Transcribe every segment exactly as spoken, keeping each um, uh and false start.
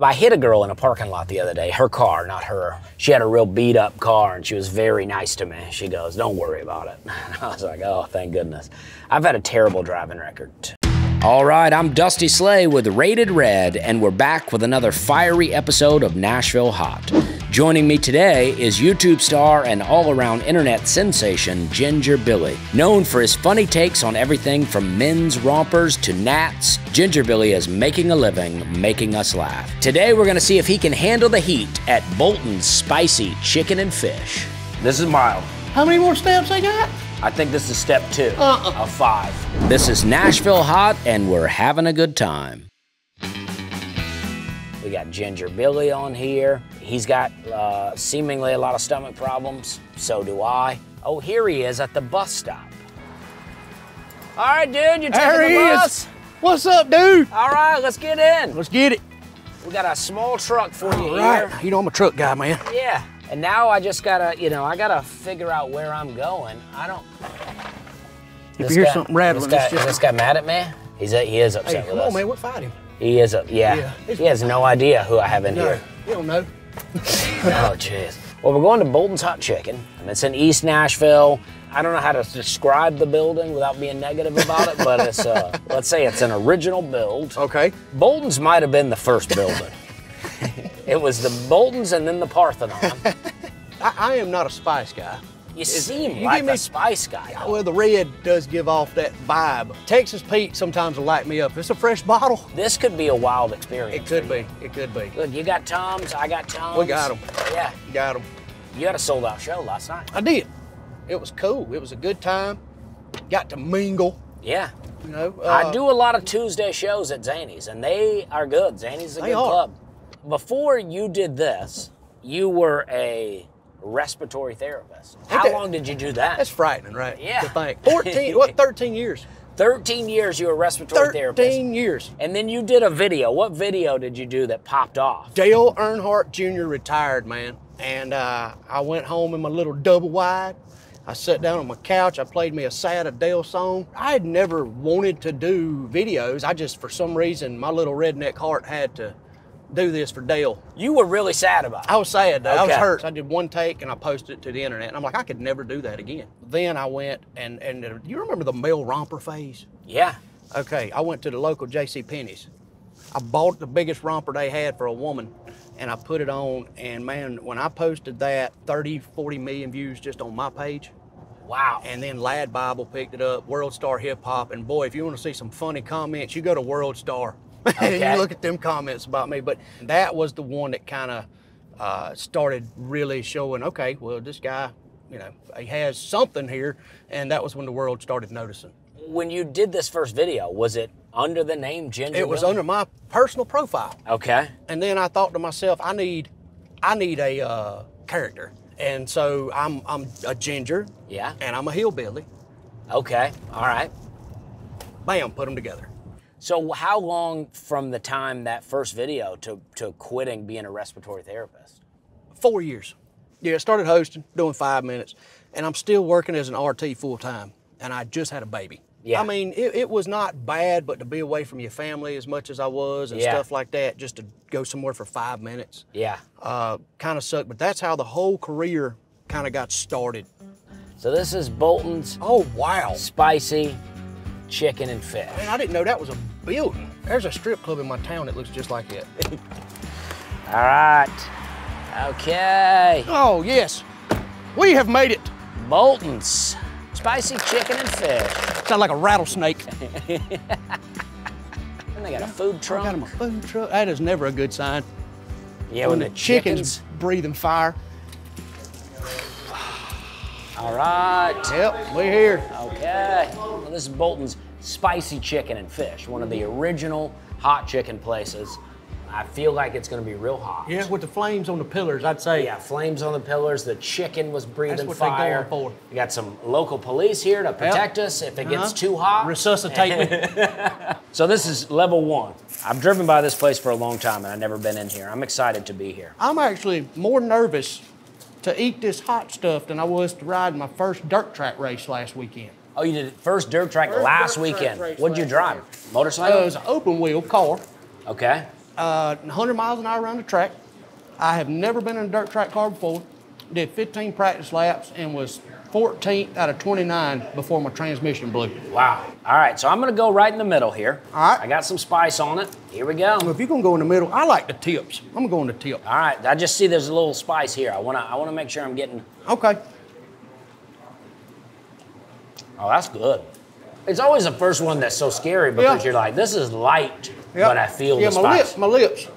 I hit a girl in a parking lot the other day, her car, not her. She had a real beat up car and she was very nice to me. She goes, "Don't worry about it." I was like, oh, thank goodness. I've had a terrible driving record. All right, I'm Dusty Slay with Rated Red, and we're back with another fiery episode of Nashville Hot. Joining me today is YouTube star and all-around internet sensation Ginger Billy. Known for his funny takes on everything from men's rompers to gnats, Ginger Billy is making a living, making us laugh. Today we're gonna see if he can handle the heat at Bolton's Spicy Chicken and Fish. This is mild. How many more steps I got? I think this is step two uh-uh. of five. This is Nashville Hot, and we're having a good time. We got Ginger Billy on here. He's got uh, seemingly a lot of stomach problems. So do I. Oh, here he is at the bus stop. All right, dude, you're taking there the he bus. Is. What's up, dude? All right, let's get in. Let's get it. We got a small truck for All you right. here. You know I'm a truck guy, man. Yeah, and now I just gotta, you know, I gotta figure out where I'm going. I don't. If you hear guy, something rattling, this guy, just... this guy mad at me? He's he is upset hey, with come us. Come on, man, what fight him? He is up, yeah. yeah he has no idea who I have in no, here. You don't know. Oh, jeez. Well, we're going to Bolton's Hot Chicken. It's in East Nashville. I don't know how to describe the building without being negative about it, but it's, uh, let's say it's an original build. Okay. Bolton's might have been the first building. It was the Bolton's and then the Parthenon. I, I am not a spice guy. You it's, seem you like me, a spice guy. Yeah, well, the red does give off that vibe. Texas Pete sometimes will light me up. It's a fresh bottle. This could be a wild experience. It could be. It could be. Look, you got Tom's. I got Tom's. We got them. Yeah. Got them. You had a sold-out show last night. I did. It was cool. It was a good time. Got to mingle. Yeah. You know. Uh, I do a lot of Tuesday shows at Zany's, and they are good. Zany's is a good are. club. Before you did this, you were a respiratory therapist. How that, long did you do that? That's frightening, right? Yeah. To think. fourteen, what, thirteen years? thirteen years you were a respiratory therapist. thirteen years. And then you did a video. What video did you do that popped off? Dale Earnhardt Junior retired, man. And uh, I went home in my little double wide. I sat down on my couch. I played me a sad Adele song. I had never wanted to do videos. I just, for some reason, my little redneck heart had to do this for Dale. You were really sad about it. I was sad, though. Okay. I was hurt. I did one take and I posted it to the internet. And I'm like, I could never do that again. Then I went and, and uh, you remember the male romper phase? Yeah. Okay, I went to the local JCPenney's. I bought the biggest romper they had for a woman and I put it on. And man, when I posted that, thirty, forty million views just on my page. Wow. And then Lad Bible picked it up, World Star Hip Hop. And boy, if you want to see some funny comments, you go to World Star. Okay. You look at them comments about me, but that was the one that kind of uh, started really showing, okay, well, this guy, you know, he has something here, and that was when the world started noticing. When you did this first video, was it under the name Ginger It was Billy? Under my personal profile. Okay. And then I thought to myself, I need, I need a uh, character. And so I'm, I'm a ginger. Yeah. And I'm a hillbilly. Okay, all right. Bam, put them together. So how long from the time that first video to, to quitting being a respiratory therapist? Four years. Yeah, I started hosting, doing five minutes, and I'm still working as an R T full time, and I just had a baby. Yeah. I mean, it, it was not bad, but to be away from your family as much as I was and yeah. stuff like that, just to go somewhere for five minutes. Yeah. Uh, kind of sucked, but that's how the whole career kind of got started. So this is Bolton's. Oh, wow. Spicy Chicken and Fish. Man, I didn't know that was a building. There's a strip club in my town that looks just like that. All right. Okay. Oh, yes. We have made it. Bolton's Spicy Chicken and Fish. Sound like a rattlesnake. And they got a food truck. They got them a food truck. That is never a good sign. Yeah, when, when the chickens, chickens breathing fire. All right. Yep, we're here. Okay. Well, this is Bolton's Spicy Chicken and Fish, one of the original hot chicken places. I feel like it's gonna be real hot. Yeah, with the flames on the pillars, I'd say. Yeah, flames on the pillars. The chicken was breathing fire. That's what they're going for. You got some local police here to protect yep. us if it uh-huh. gets too hot. Resuscitate me. So this is level one. I've driven by this place for a long time and I've never been in here. I'm excited to be here. I'm actually more nervous to eat this hot stuff than I was to ride my first dirt track race last weekend. Oh, you did first dirt track first last dirt weekend. Track What'd you drive? Weekend. Motorcycle? Uh, it was an open wheel car. Okay. uh, one hundred miles an hour around the track. I have never been in a dirt track car before. Did fifteen practice laps and was fourteenth out of twenty-nine before my transmission blew. Wow. All right, so I'm gonna go right in the middle here. All right. I got some spice on it. Here we go. Well, if you're gonna go in the middle, I like the tips. I'm gonna go in the tip. All right, I just see there's a little spice here. I wanna, I wanna make sure I'm getting. Okay. Oh, that's good. It's always the first one that's so scary because yeah. you're like, this is light, yeah. but I feel yeah, the spice. Yeah, my lips, my lips.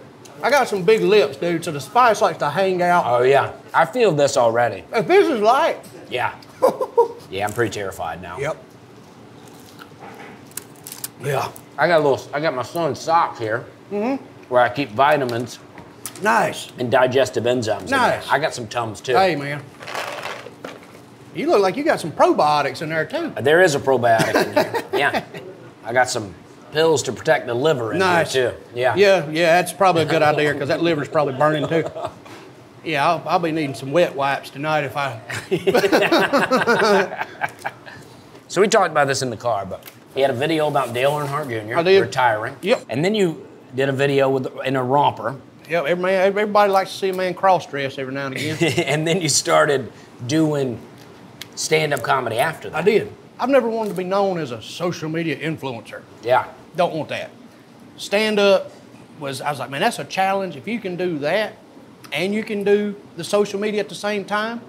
I got some big lips, dude, so the spice likes to hang out. Oh, yeah. I feel this already. If this is light. Yeah. Yeah, I'm pretty terrified now. Yep. Yeah. I got a little, I got my son's sock here mm-hmm. where I keep vitamins. Nice. And digestive enzymes. Nice. In there. I got some Tums, too. Hey, man. You look like you got some probiotics in there, too. There is a probiotic in there. Yeah. I got some pills to protect the liver in nice. There, too. Yeah. Yeah, yeah, that's probably a good idea, because that liver's probably burning, too. Yeah, I'll, I'll be needing some wet wipes tonight if I... So we talked about this in the car, but he had a video about Dale Earnhardt Junior I did. Retiring. Yep. And then you did a video with in a romper. Yep, every man, everybody likes to see a man cross-dress every now and again. And then you started doing stand-up comedy after that. I did. I've never wanted to be known as a social media influencer. Yeah. Don't want that. Stand-up was, I was like, man, that's a challenge. If you can do that and you can do the social media at the same time,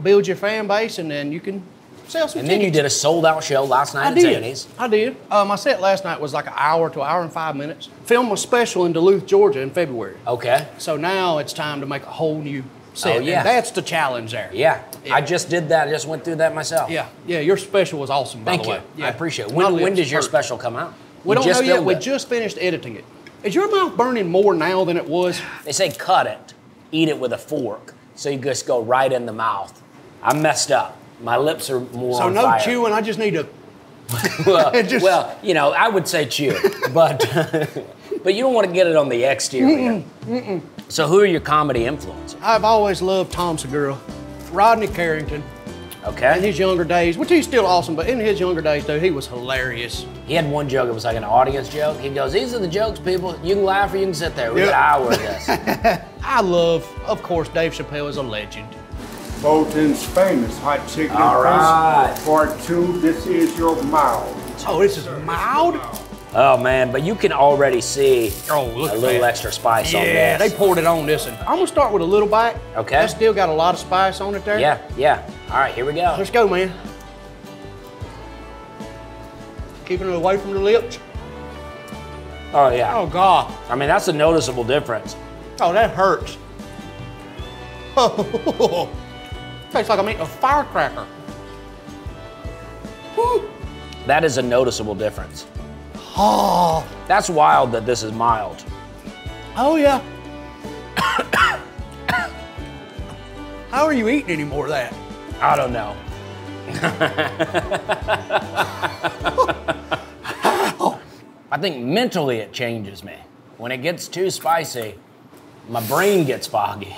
build your fan base, and then you can sell some And tickets. Then you did a sold-out show last night I at did. Tiffany's. I did. Uh, my set last night was like an hour to an hour and five minutes. Filmed a special in Duluth, Georgia in February. Okay. So now it's time to make a whole new set. Oh, yeah. And that's the challenge there. Yeah. Yeah. I just did that. I just went through that myself. Yeah. Yeah, your special was awesome, by Thank the way. You. Yeah. I appreciate it. When, when does your hurt. Special come out? We you don't know yet. We it. Just finished editing it. Is your mouth burning more now than it was? They say cut it, eat it with a fork, so you just go right in the mouth. I messed up. My lips are more So on no fire. Chewing, I just need to... well, just... well, you know, I would say chew, but but you don't want to get it on the exterior. Mm-mm, mm-mm. So who are your comedy influences? I've always loved Tom Segura. Rodney Carrington. Okay. In his younger days, which he's still awesome, but in his younger days, dude, he was hilarious. He had one joke, it was like an audience joke. He goes, these are the jokes, people. You can laugh or you can sit there. We yep. got an hour of this. I love, of course, Dave Chappelle is a legend. Bolton's famous hot chicken. All right. Part two, this is your mild. Oh, this is mild? Oh, man, but you can already see oh, look a little that. Extra spice yeah, on this. Yeah, they poured it on this. And I'm going to start with a little bite. Okay. That's still got a lot of spice on it there. Yeah, yeah. All right, here we go. Let's go, man. Keeping it away from the lips. Oh, yeah. Oh, God. I mean, that's a noticeable difference. Oh, that hurts. Oh, tastes like I'm eating a firecracker. Woo. That is a noticeable difference. Oh, that's wild that this is mild. Oh, yeah. How are you eating any more of that? I don't know. I think mentally it changes me. When it gets too spicy, my brain gets foggy.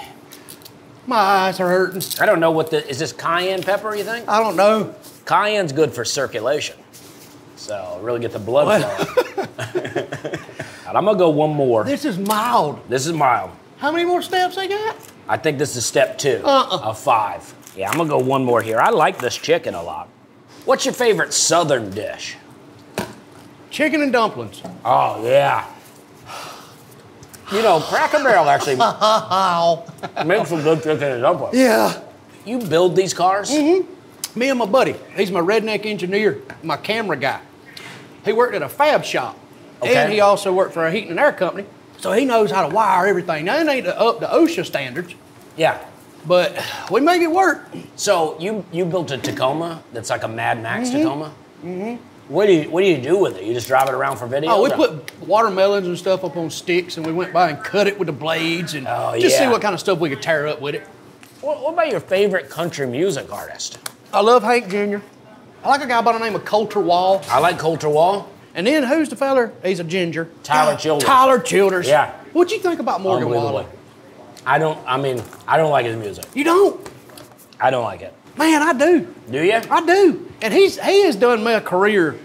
My eyes are hurting. I don't know what the, is this cayenne pepper, you think? I don't know. Cayenne's good for circulation. So really get the blood flowing. And I'm gonna go one more. This is mild. This is mild. How many more steps I got? I think this is step two uh-uh. of five. Yeah, I'm gonna go one more here. I like this chicken a lot. What's your favorite Southern dish? Chicken and dumplings. Oh, yeah. You know, Crack and Barrel actually makes some good chicken and dumplings. Yeah. You build these cars? Mm-hmm. Me and my buddy, he's my redneck engineer, my camera guy. He worked at a fab shop, okay. and he also worked for a heating and air company, so he knows how to wire everything. Now, it ain't up to OSHA standards. Yeah. But we make it work. So you you built a Tacoma that's like a Mad Max mm-hmm. Tacoma? Mm-hmm. What do, you, what do you do with it? You just drive it around for video? Oh, we put watermelons and stuff up on sticks, and we went by and cut it with the blades and oh, just yeah. see what kind of stuff we could tear up with it. What, what about your favorite country music artist? I love Hank Junior I like a guy by the name of Colter Wall. I like Colter Wall. And then who's the fella? He's a ginger. Tyler Childers. Tyler Childers. Yeah. What'd you think about Morgan Wallen? I don't, I mean, I don't like his music. You don't? I don't like it. Man, I do. Do you? I do. And he's he has done my career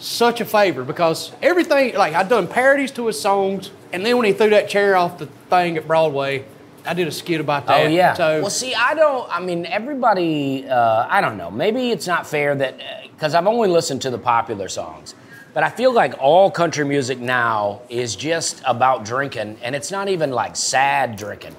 such a favor because everything, like I've done parodies to his songs. And then when he threw that chair off the thing at Broadway, I did a skit about that. Oh, yeah. So, well, see, I don't, I mean, everybody, uh, I don't know. Maybe it's not fair that, because I've only listened to the popular songs. But I feel like all country music now is just about drinking, and it's not even like sad drinking.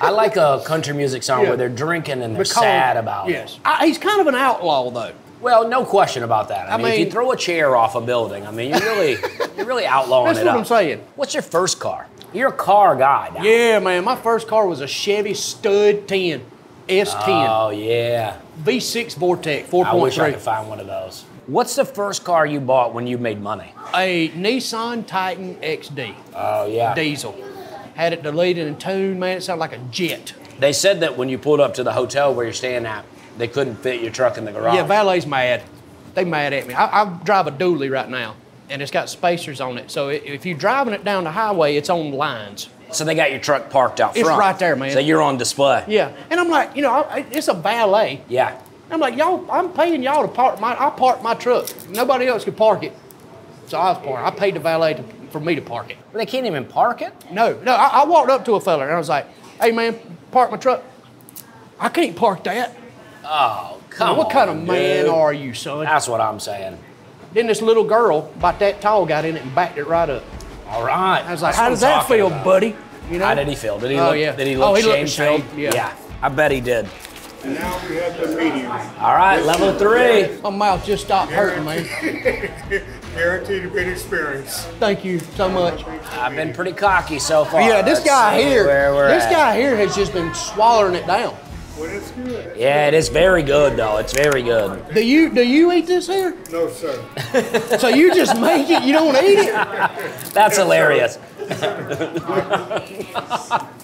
I like a country music song yeah. where they're drinking and they're because, sad about yes. it. I, he's kind of an outlaw, though. Well, no question about that. I, I mean, mean, if you throw a chair off a building, I mean, you're really, you're really outlawing it up. That's what I'm saying. What's your first car? You're a car guy now. Yeah, man. My first car was a Chevy Stud ten, S ten. Oh, yeah. V six Vortec, four point three. I wish I could find one of those. What's the first car you bought when you made money? A Nissan Titan X D. Oh, yeah. Diesel. Had it deleted and tuned, man. It sounded like a jet. They said that when you pulled up to the hotel where you're staying at, they couldn't fit your truck in the garage. Yeah, valet's mad. They mad at me. I, I drive a dually right now, and it's got spacers on it. So if you're driving it down the highway, it's on lines. So they got your truck parked out it's front. It's right there, man. So you're on display. Yeah, and I'm like, you know, it's a valet. Yeah. I'm like, y'all, I'm paying y'all to park my, I park my truck. Nobody else could park it. So I was parking. I paid the valet to, for me to park it. Well, they can't even park it? No, no, I, I walked up to a fella and I was like, hey man, park my truck. I can't park that. Oh, come on, what kind of man are you, son? That's what I'm saying. Then this little girl, about that tall, got in it and backed it right up. All right. I was like, how does that feel, buddy? You know? How did he feel? Did he look, did he look shame-filled? Yeah. Yeah, I bet he did. And now we have the medium. All right, this level three. My mouth just stopped hurting, man. Guaranteed a good experience. Thank you so much. I've been pretty cocky so far. Yeah, this Let's guy here, this at. guy here has just been swallowing it down. Well, it's good. It's yeah, good. It is very good, though. It's very good. Do you do you eat this here? No, sir. So you just make it. You don't eat it. That's no, hilarious.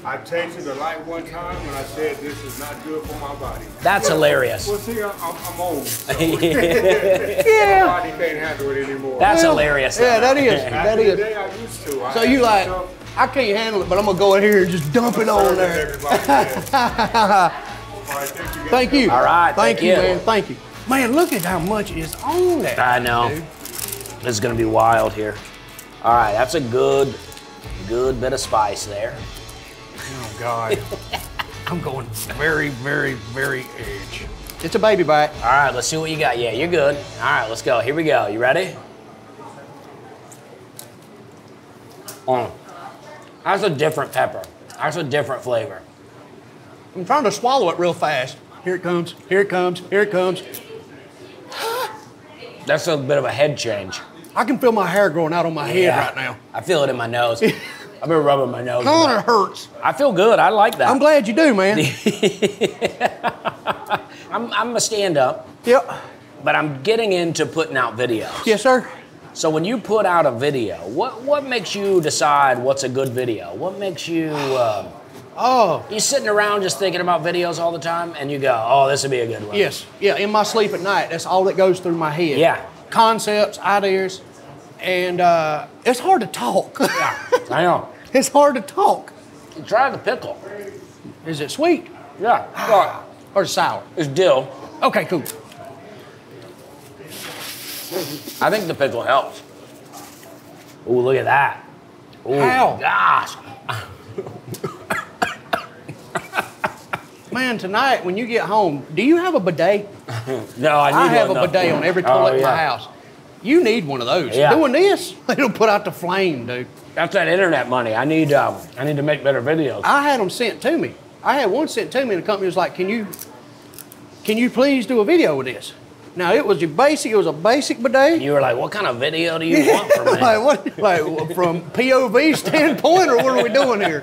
I tasted the light one time and I said this is not good for my body. That's well, hilarious. Well, see, I'm, I'm old. So yeah. My body can't handle it anymore. That's well, hilarious. Though. Yeah, that is. That is. Day I used to. I so you like, myself. I can't handle it, but I'm gonna go in here and just dump it on there. Thank you. All right. Thank, thank you, you, man. Thank you. Man, look at how much is on that. I know. Dude. This is gonna be wild here. All right, that's a good. Good bit of spice there. Oh, God. I'm going very, very, very edge. It's a baby bite. All right, let's see what you got. Yeah, you're good. All right, let's go. Here we go. You ready? Mm. That's a different pepper. That's a different flavor. I'm trying to swallow it real fast. Here it comes. Here it comes. Here it comes. That's a bit of a head change. I can feel my hair growing out on my head yeah, right now. I feel it in my nose. I've been rubbing my nose. Colter like, hurts. I feel good. I like that. I'm glad you do, man. I'm, I'm a stand-up. Yep. But I'm getting into putting out videos. Yes, sir. So when you put out a video, what, what makes you decide what's a good video? What makes you... Uh, oh. You're sitting around just thinking about videos all the time, and you go, oh, this would be a good one. Yes. Yeah, in my sleep at night, that's all that goes through my head. Yeah. Concepts, ideas, and uh, it's hard to talk. Yeah, I know. It's hard to talk. Try the pickle. Is it sweet? Yeah. Or sour? It's dill. Okay, cool. I think the pickle helps. Ooh, look at that. Ooh, how? Gosh. Man, tonight when you get home, do you have a bidet? No, I need I one have a bidet one. on every toilet oh, yeah. in my house. You need one of those. Yeah. Doing this, it'll put out the flame, dude. That's that internet money. I need, um, I need to make better videos. I had them sent to me. I had one sent to me, and the company was like, "Can you, can you please do a video with this?" Now it was your basic. It was a basic bidet. And you were like, "What kind of video do you yeah, want from me?" Like, what, like from P O V standpoint, or what are we doing here?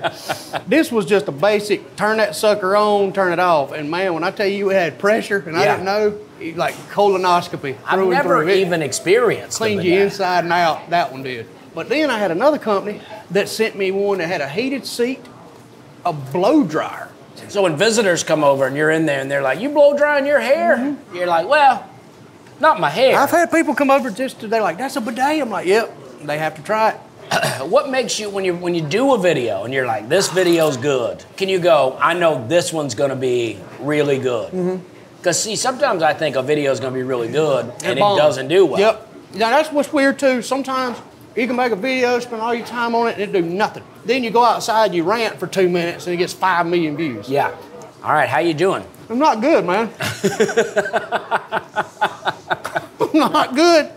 This was just a basic. Turn that sucker on, turn it off, and man, when I tell you it had pressure, and yeah. I didn't know. Like colonoscopy. I've never even experienced cleaned you inside and out. That one did. But then I had another company that sent me one that had a heated seat, a blow dryer. So when visitors come over and you're in there and they're like, "You blow drying your hair?" Mm-hmm. You're like, "Well, not my hair." I've had people come over just they're like, "That's a bidet." I'm like, "Yep." They have to try it. What makes you when you when you do a video and you're like, "This video's good"? Can you go? I know this one's going to be really good. Mm-hmm. Because, see, sometimes I think a video is going to be really good, and it doesn't do well. Yep. Now, that's what's weird, too. Sometimes You can make a video, spend all your time on it, and it do nothing. Then you go outside, you rant for two minutes, and it gets five million views. Yeah. All right, how you doing? I'm not good, man. I'm not good.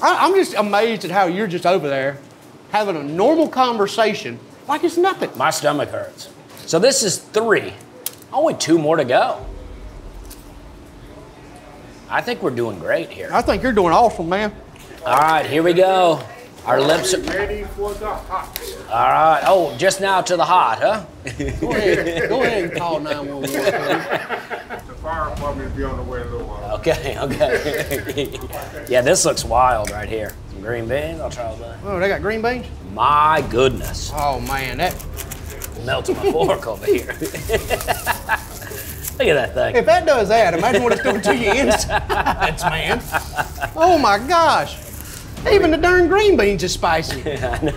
I, I'm just amazed at how you're just over there having a normal conversation like it's nothing. My stomach hurts. So this is three. Only two more to go. I think we're doing great here. I think you're doing awesome, man. All right, here we go. Our lips are ready for the hot. All right. Oh, just now to the hot, huh? Go ahead. Go ahead and call nine one one. The fire department will be on the way a little while. Okay, okay. Yeah, this looks wild right here. Some green beans. I'll try all that. Oh, they got green beans? My goodness. Oh, man, that melted my fork over here. Look at that thing. If that does that, imagine what it's doing to your insides, man. Oh, my gosh. Even the darn green beans is spicy. Yeah, I know.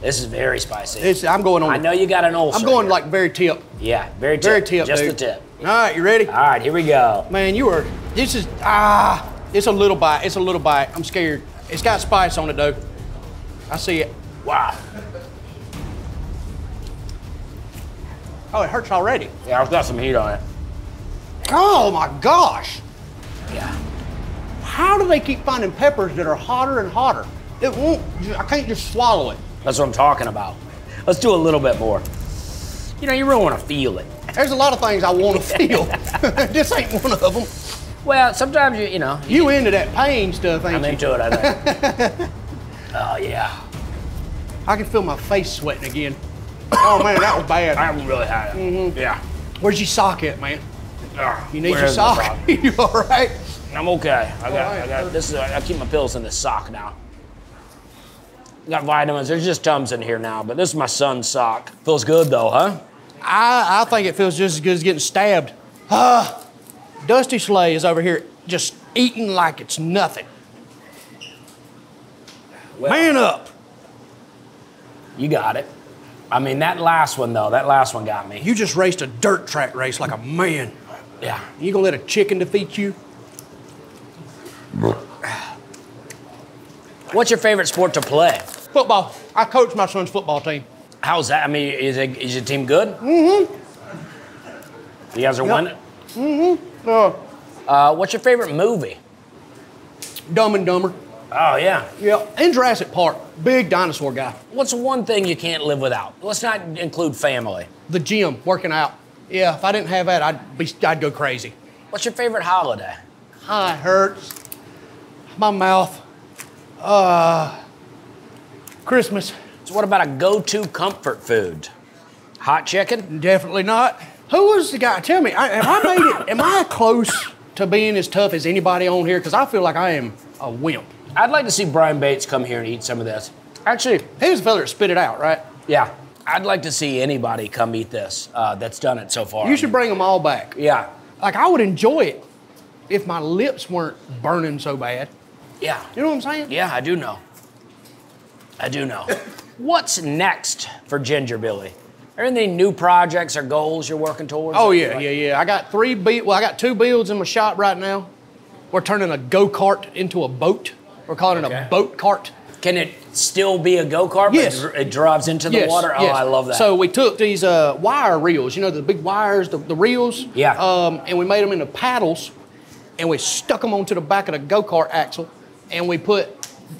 This is very spicy. It's, I'm going on. I know you got an ulcer. I'm going here. Like very tip. Yeah, very tip. Very tip, Just dude. the tip. All right, you ready? All right, here we go. Man, you are, this is, ah, it's a little bite. It's a little bite. I'm scared. It's got spice on it, though. I see it. Wow. Oh, it hurts already. Yeah, I've got some heat on it. Oh, my gosh. Yeah. How do they keep finding peppers that are hotter and hotter? It won't, I can't just swallow it. That's what I'm talking about. Let's do a little bit more. You know, you really want to feel it. There's a lot of things I want to feel. This ain't one of them. Well, sometimes you, you know. You, you into that pain stuff, ain't I'm you? I'm into it, I think. Oh, yeah. I can feel my face sweating again. Oh, man, that was bad. I haven't really had it. Mm-hmm. Yeah. Where's your sock at, man? Uh, you need your sock? sock? You all right? I'm okay. I got, right, I got this. Is, I keep my pills in this sock now. Got vitamins. There's just tums in here now, but this is my son's sock. Feels good though, huh? I, I think it feels just as good as getting stabbed. Uh, Dusty Slay is over here just eating like it's nothing. Well, man up. You got it. I mean, that last one though, that last one got me. You just raced a dirt track race like a man. Yeah. You gonna let a chicken defeat you? What's your favorite sport to play? Football. I coach my son's football team. How's that? I mean, is, it, is your team good? Mm-hmm. You guys are yep. winning? Mm-hmm. Uh, uh, what's your favorite movie? Dumb and Dumber. Oh, yeah. Yeah, and Jurassic Park. Big dinosaur guy. What's one thing you can't live without? Let's not include family. The gym, working out. Yeah, if I didn't have that, I'd, be, I'd go crazy. What's your favorite holiday? Oh, it hurts. My mouth. Uh, Christmas. So what about a go-to comfort food? Hot chicken? Definitely not. Who was the guy? Tell me, I, am I made it? Am I close to being as tough as anybody on here? Because I feel like I am a wimp. I'd like to see Brian Bates come here and eat some of this. Actually, he was the fella that spit it out, right? Yeah. I'd like to see anybody come eat this uh, that's done it so far. You should bring them all back. Yeah. Like, I would enjoy it if my lips weren't burning so bad. Yeah. You know what I'm saying? Yeah, I do know. I do know. What's next for Ginger Billy? Are there any new projects or goals you're working towards? Oh, yeah, yeah, yeah. I got three be- well, I got two builds in my shop right now. We're turning a go-kart into a boat. We're calling okay. it a boat cart. Can it still be a go-kart? Yes. But it drives into the yes. water? Oh, yes. I love that. So we took these uh, wire reels, you know, the big wires, the, the reels. Yeah. Um, and we made them into paddles, and we stuck them onto the back of the go-kart axle. And we put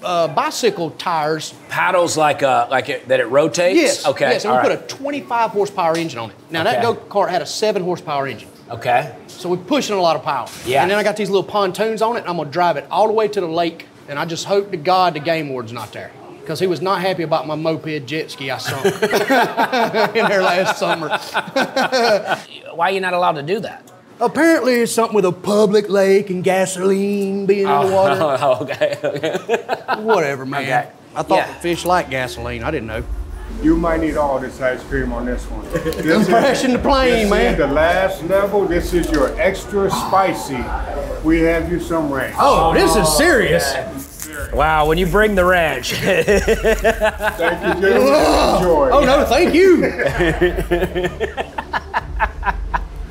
uh, bicycle tires. Paddles like uh, like it, that it rotates? Yes, okay. yes, and All we right. put a twenty-five horsepower engine on it. Now okay. that go-kart had a seven horsepower engine. Okay. So we're pushing a lot of power. Yeah. And then I got these little pontoons on it, and I'm gonna drive it all the way to the lake, and I just hope to God the game ward's not there, because he was not happy about my moped jet ski I sunk in there last summer. Why are you not allowed to do that? Apparently, it's something with a public lake and gasoline being oh, in the water. Oh, okay, okay. Whatever, man. Okay. I thought yeah. the fish liked gasoline. I didn't know. You might need all this ice cream on this one. This crashing the plane, this man. This is the last level. This is your extra spicy. We have you some ranch. Oh, oh this is serious. Yeah. Wow, when you bring the ranch. Thank you, gentlemen. Enjoy. Oh, no, thank you.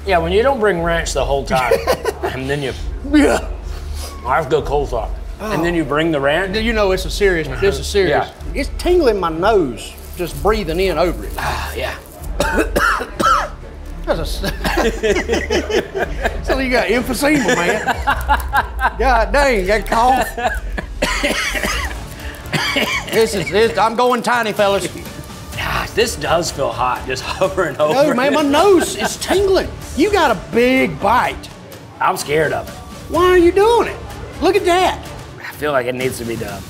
Yeah, when you don't bring ranch the whole time, and then you, yeah. I have to go coleslaw. Oh. And then you bring the ranch? You know it's a serious, uh-huh. this is serious. Yeah. It's tingling my nose, just breathing in over it. Ah, yeah. That's a so you got emphysema, man. God dang, that cough. This is, this, I'm going tiny, fellas. Gosh, this does feel hot, just hovering over. No, man, my nose is tingling. You got a big bite. I'm scared of it. Why are you doing it? Look at that. I feel like it needs to be done.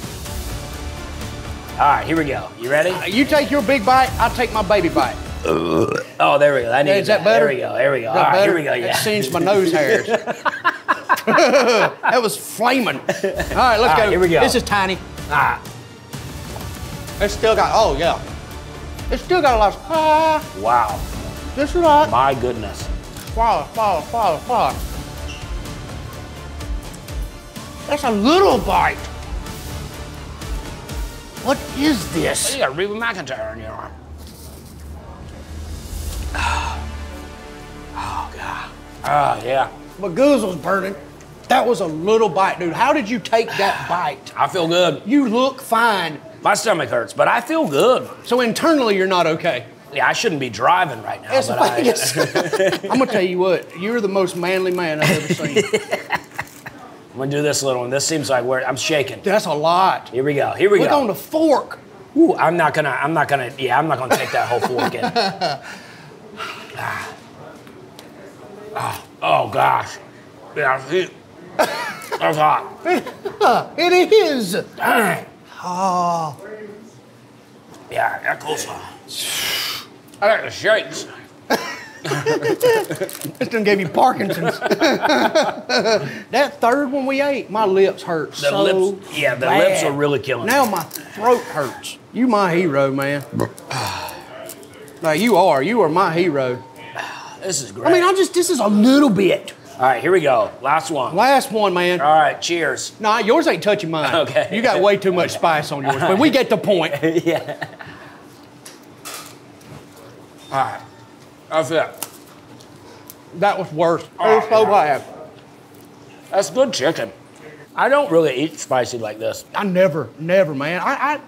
All right, here we go. You ready? Uh, you take your big bite, I'll take my baby bite. Oh, there we go. I need Is that, that better? There we go. There we go. All right, better? Here we go. Yeah. That singed my nose hairs. That was flaming. All right, let's All right, go. Here we go. This is tiny. All right. It's still got, oh, yeah. It's still got a lot of, ah. Wow. This is right. My goodness. Swallow, swallow, swallow, swallow. That's a little bite. What is this? You got Reba McEntire on your arm. Oh, oh God. Oh, yeah. My goose was burning. That was a little bite, dude. How did you take that bite? I feel good. You look fine. My stomach hurts, but I feel good. So internally, you're not okay. Yeah, I shouldn't be driving right now. It's but Vegas. I... I'm gonna tell you what, you're the most manly man I've ever seen. I'm gonna do this little one. This seems like where I'm shaking. That's a lot. Here we go, here we look go. Look on the fork. Ooh, I'm not gonna, I'm not gonna, yeah, I'm not gonna take that whole fork in. Ah. Oh, oh, gosh. Yeah, it, that's hot. It is. Dang. Oh. Yeah, that goes on. I got the shakes. This done gave me Parkinson's. That third one we ate, my lips hurt the so lips, Yeah, the bad. lips are really killing now me. Now my throat hurts. You my hero, man. Like you are, you are my hero. This is great. I mean, I just, this is a little bit. All right, here we go. Last one. Last one, man. All right, cheers. Nah, yours ain't touching mine. Okay. You got way too much okay. spice on yours, but we get the point. Yeah. All right, that's it. That was worse. Oh, I'm so glad. That's good chicken. I don't really eat spicy like this. I never, never, man. I. I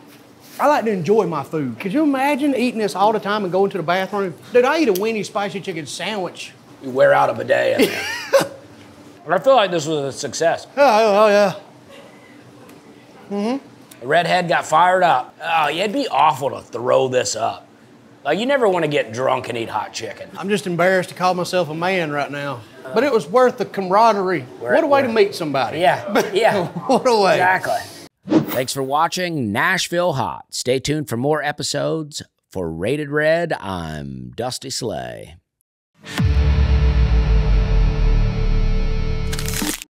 I like to enjoy my food. Could you imagine eating this all the time and going to the bathroom? Dude, I eat a Wendy's spicy chicken sandwich. You wear out a bidet in there. I feel like this was a success. Oh, oh yeah. Mm-hmm. The redhead got fired up. Oh, yeah, it'd be awful to throw this up. Like, you never want to get drunk and eat hot chicken. I'm just embarrassed to call myself a man right now. Uh, but it was worth the camaraderie. What a way to meet somebody. Yeah, yeah. What a way. Exactly. Thanks for watching Nashville Hot. Stay tuned for more episodes. For Rated Red, I'm Dusty Slay.